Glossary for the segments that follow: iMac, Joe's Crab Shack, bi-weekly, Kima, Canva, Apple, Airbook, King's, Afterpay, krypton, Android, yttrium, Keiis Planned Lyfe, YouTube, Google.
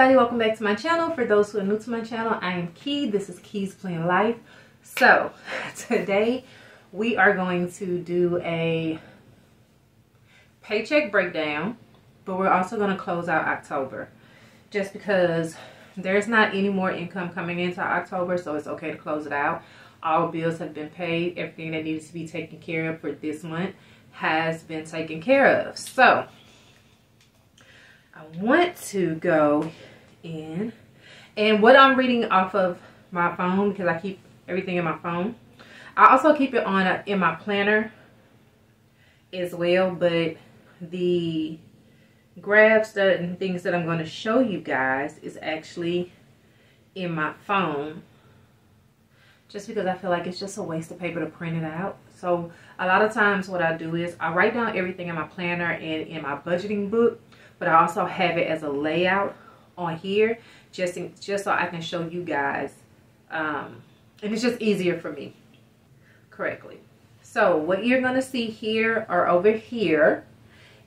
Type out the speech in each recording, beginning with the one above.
everybody, welcome back to my channel. For those who are new to my channel, I am Kei. This is Keiis Planned Lyfe. So today we are going to do a paycheck breakdown, but we're also going to close out October just because there's not any more income coming into October, so it's okay to close it out. All bills have been paid. Everything that needs to be taken care of for this month has been taken care of. So I want to go in, and what I'm reading off of my phone, because I keep everything in my phone. I also keep it on in my planner as well, but the graphs and things that I'm going to show you guys is actually in my phone, just because I feel like it's just a waste of paper to print it out. So a lot of times what I do is I write down everything in my planner and in my budgeting book, but I also have it as a layout on here just so I can show you guys. And it's just easier for me correctly. So what you're going to see here or over here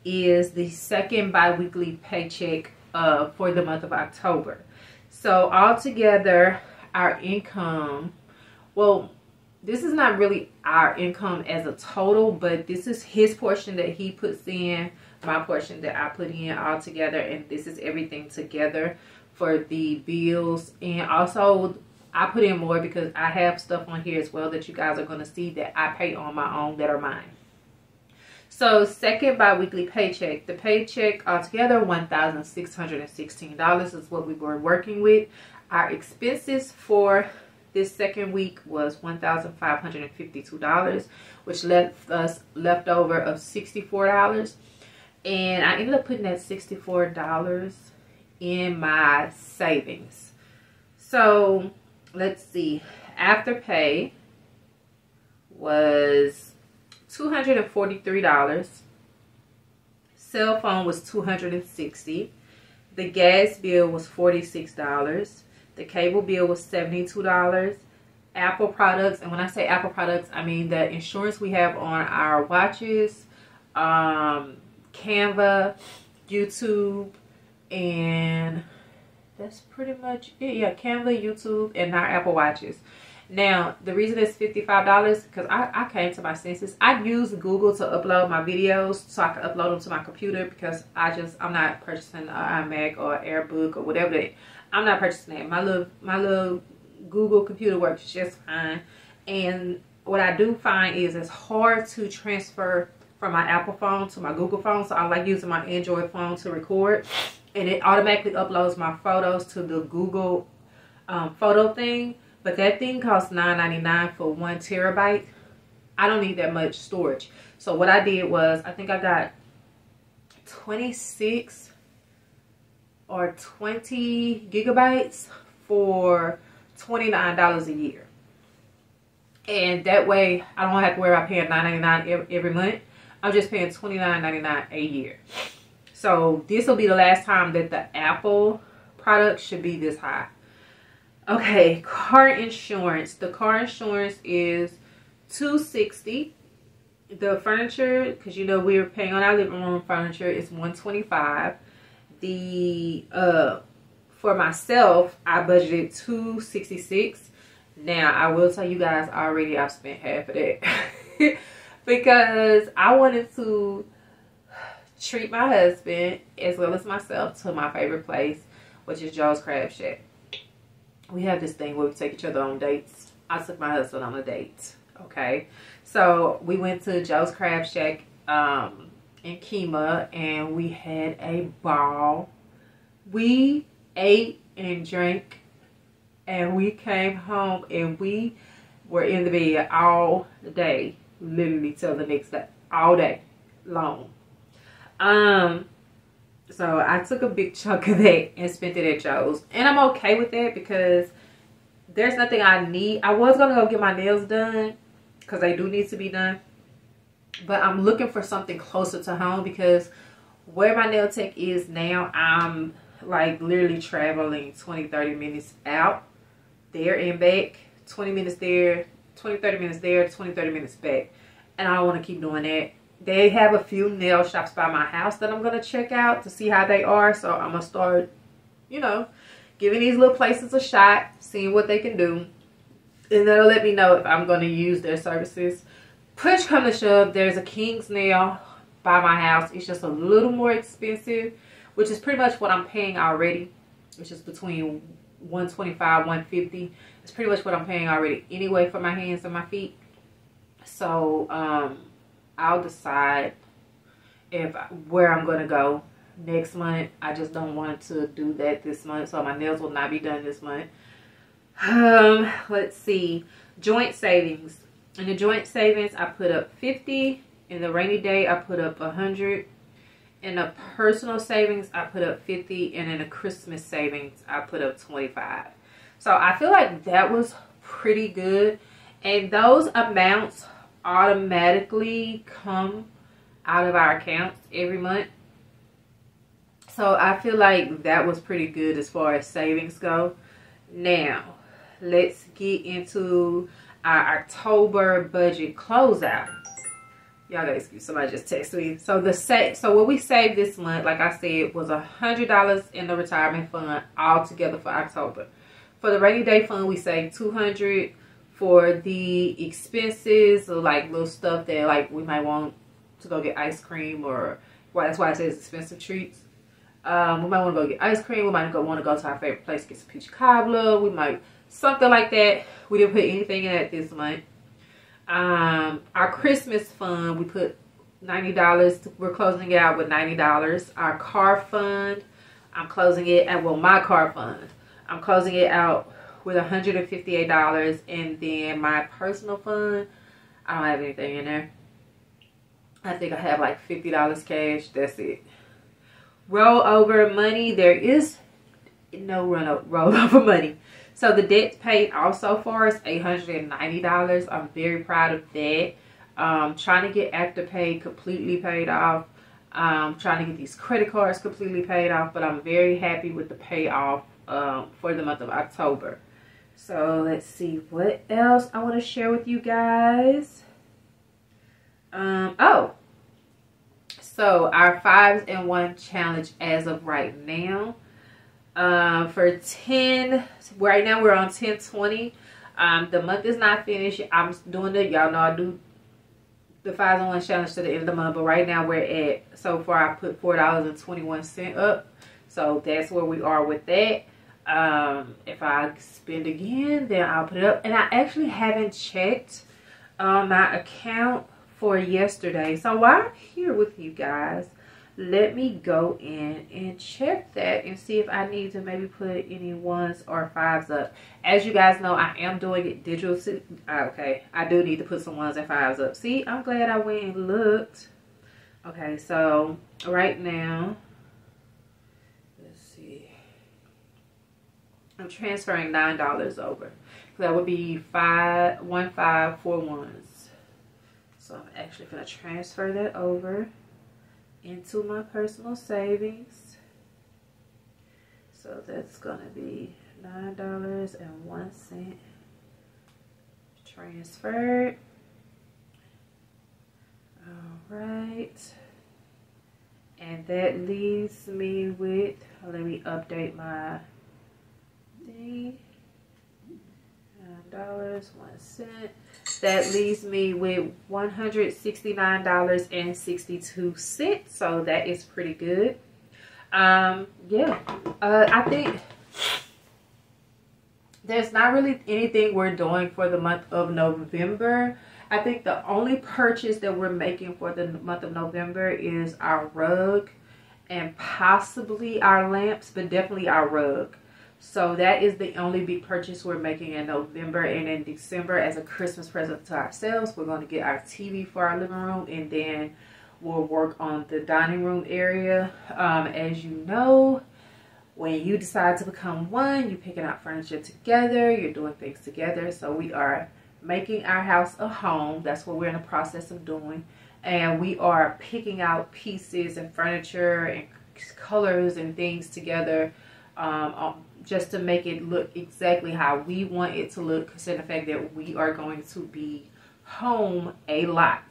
is the second bi-weekly paycheck for the month of October. So altogether, our income, well, this is not really our income as a total, but this is his portion that he puts in, my portion that I put in all together, and this is everything together for the bills. And also I put in more because I have stuff on here as well that you guys are going to see that I pay on my own that are mine. So second bi-weekly paycheck, the paycheck altogether $1,616 is what we were working with. Our expenses for this second week was $1,552, which left us leftover of $64. And I ended up putting that $64 in my savings. So let's see. Afterpay was $243. Cell phone was $260. The gas bill was $46. The cable bill was $72. Apple products, and when I say Apple products, I mean the insurance we have on our watches, Canva, YouTube, and that's pretty much it. Yeah, Canva, YouTube, and our Apple watches. Now, the reason it's $55, because I came to my senses. I use Google to upload my videos, so I can upload them to my computer, because I'm not purchasing an iMac or Airbook or whatever. I'm not purchasing that. My little Google computer works just fine. And what I do find is it's hard to transfer from my Apple phone to my Google phone, so I like using my Android phone to record, and it automatically uploads my photos to the Google photo thing. But that thing costs $9.99 for 1 terabyte. I don't need that much storage. So what I did was, I think I got 26 or 20 gigabytes for $29 a year. And that way I don't have to worry about paying $9.99 every month. I'm just paying $29.99 a year. So this will be the last time that the Apple product should be this high. Okay, car insurance. The car insurance is $260. The furniture, because you know we were paying on our living room furniture, is $125. The for myself, I budgeted $266. Now I will tell you guys already, I've spent half of that. Because I wanted to treat my husband as well as myself to my favorite place, which is Joe's Crab Shack. We have this thing where we take each other on dates. I took my husband on a date, okay? So we went to Joe's Crab Shack in Kima, and we had a ball. We ate and drank, and we came home, and we were in the bed all day. Literally till the next day, all day long. So I took a big chunk of that and spent it at Joe's, and I'm okay with that because there's nothing I need. I was gonna go get my nails done because they do need to be done, but I'm looking for something closer to home because where my nail tech is now, I'm like literally traveling 20-30 minutes out there and back, 20 minutes there, 20-30 minutes there, 20-30 minutes back, and I don't want to keep doing that. They have a few nail shops by my house that I'm going to check out to see how they are, so I'm going to start you know, giving these little places a shot, seeing what they can do, and that'll let me know if I'm going to use their services. Push come to shove, there's a King's now by my house. It's just a little more expensive, which is pretty much what I'm paying already, which is between $125, $150. It's pretty much what I'm paying already anyway for my hands and my feet. So I'll decide where I'm gonna go next month. I just don't want to do that this month, so my nails will not be done this month. Let's see, joint savings. In the joint savings, I put up $50. In the rainy day, I put up $100. In a personal savings, I put up $50, and in a Christmas savings, I put up $25. So I feel like that was pretty good, and those amounts automatically come out of our accounts every month. So I feel like that was pretty good as far as savings go. Now let's get into our October budget closeout. Y'all gotta excuse, somebody just texted me. So what we saved this month, like I said, was $100 in the retirement fund altogether for October. For the rainy day fund, we saved $200. For the expenses, like little stuff that like we might want to go get ice cream, or that's why it says expensive treats. We might want to go get ice cream. We might want to go to our favorite place, get some peach cobbler. We might something like that. We didn't put anything in that this month. Our Christmas fund, we put $90. We're closing it out with $90. Our car fund, I'm closing it at, well, my car fund, I'm closing it out with $158. And then my personal fund, I don't have anything in there. I think I have like $50 cash. That's it. Rollover money, there is no rollover money. So the debt paid also for us, $890. I'm very proud of that. Trying to get Afterpay completely paid off. Trying to get these credit cards completely paid off. But I'm very happy with the payoff for the month of October. So let's see what else I want to share with you guys. So our 5s in 1 challenge as of right now. For 10, right now we're on 1020. The month is not finished. I'm doing it. Y'all know I do the 5s in 1 challenge to the end of the month, but right now we're at, so far I put $4.21 up. So that's where we are with that. If I spend again, then I'll put it up. And I actually haven't checked my account for yesterday. So while I'm here with you guys, let me go in and check that and see if I need to maybe put any 1s or 5s up. As you guys know, I am doing it digital. Okay, I do need to put some 1s and 5s up. See, I'm glad I went and looked. Okay, so right now, let's see. I'm transferring $9 over. That would be 5, 1, 5, 4 1s. So I'm actually going to transfer that over into my personal savings. So that's gonna be $9.01 transferred. All right, and that leaves me with, let me update my thing, $9.01. That leaves me with $169.62. So that is pretty good. Yeah. I think there's not really anything we're doing for the month of November. I think the only purchase that we're making for the month of November is our rug and possibly our lamps, but definitely our rug. So that is the only big purchase we're making in November. And in December, as a Christmas present to ourselves, we're going to get our TV for our living room, and then we'll work on the dining room area. As you know, when you decide to become one, you're picking out furniture together, you're doing things together. So we are making our house a home. That's what we're in the process of doing. And we are picking out pieces and furniture and colors and things together, just to make it look exactly how we want it to look, considering the fact that we are going to be home a lot.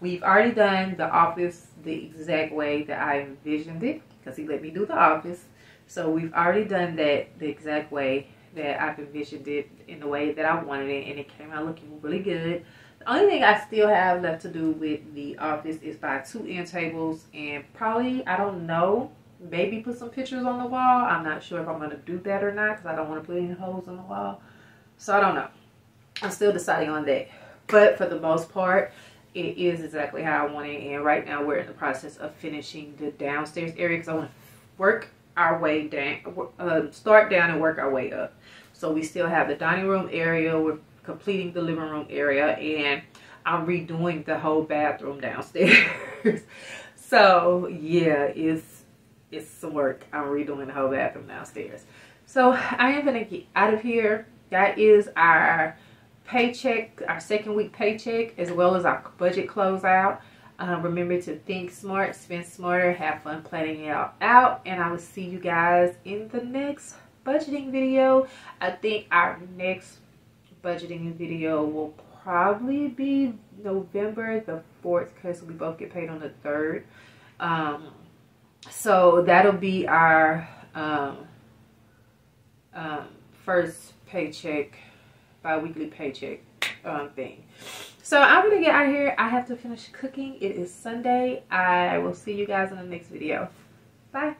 We've already done the office the exact way that I envisioned it, because he let me do the office. So we've already done that the exact way that I've envisioned it, in the way that I wanted it, and it came out looking really good. The only thing I still have left to do with the office is buy 2 end tables and probably, I don't know, maybe put some pictures on the wall. I'm not sure if I'm going to do that or not because I don't want to put any holes on the wall. So I don't know. I'm still deciding on that. But for the most part, it is exactly how I want it. And right now we're in the process of finishing the downstairs area because I want to work our way down, start down and work our way up. So we still have the dining room area. We're completing the living room area, and I'm redoing the whole bathroom downstairs. So yeah, it's some work. I'm redoing the whole bathroom downstairs. So I am gonna get out of here. That is our paycheck, our second week paycheck, as well as our budget closeout. Remember to think smart, spend smarter, have fun planning it all out, and I will see you guys in the next budgeting video. I think our next budgeting video will probably be November the 4th because we both get paid on the 3rd. So that'll be our first paycheck, bi-weekly paycheck thing. So I'm going to get out of here. I have to finish cooking. It is Sunday. I will see you guys in the next video. Bye.